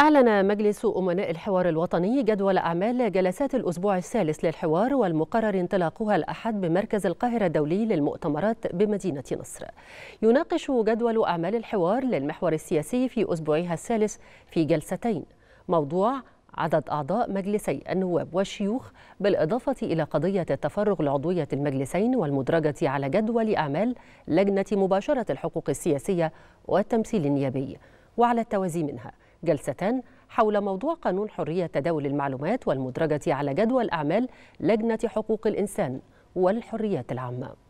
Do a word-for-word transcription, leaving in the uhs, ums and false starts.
أعلن مجلس أمناء الحوار الوطني جدول أعمال جلسات الأسبوع الثالث للحوار، والمقرر انطلاقها الأحد بمركز القاهرة الدولي للمؤتمرات بمدينة نصر. يناقش جدول أعمال الحوار للمحور السياسي في أسبوعها الثالث في جلستين موضوع عدد أعضاء مجلسي النواب والشيوخ، بالإضافة إلى قضية التفرغ لعضوية المجلسين والمدرجة على جدول أعمال لجنة مباشرة الحقوق السياسية والتمثيل النيابي، وعلى التوازي منها جلستان حول موضوع قانون حرية تداول المعلومات والمدرجة على جدول أعمال لجنة حقوق الإنسان والحريات العامة.